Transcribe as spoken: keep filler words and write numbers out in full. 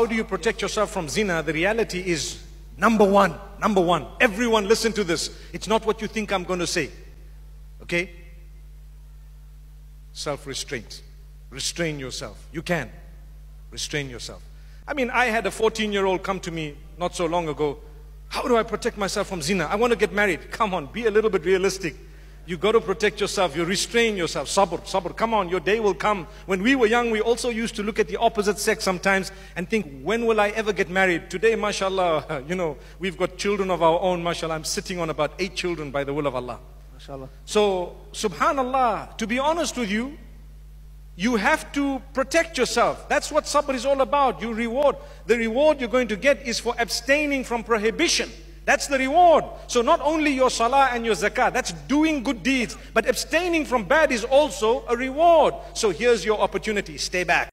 How do you protect yourself from zina? The reality is, number one, number one, everyone listen to this. It's not what you think I'm going to say. Okay? Self-restraint. Restrain yourself. You can. Restrain yourself. I mean, I had a fourteen-year-old come to me not so long ago. How do I protect myself from zina? I want to get married. Come on, be a little bit realistic. You got to protect yourself. You restrain yourself. Sabr, sabr. Come on, your day will come. When we were young, we also used to look at the opposite sex sometimes and think, when will I ever get married? Today, mashallah, you know, we've got children of our own, mashallah. I'm sitting on about eight children by the will of Allah. Mashallah. So, subhanallah, to be honest with you, you have to protect yourself. That's what sabr is all about. You reward. The reward you're going to get is for abstaining from prohibition. That's the reward. So not only your salah and your zakah, that's doing good deeds, but abstaining from bad is also a reward. So here's your opportunity. Stay back.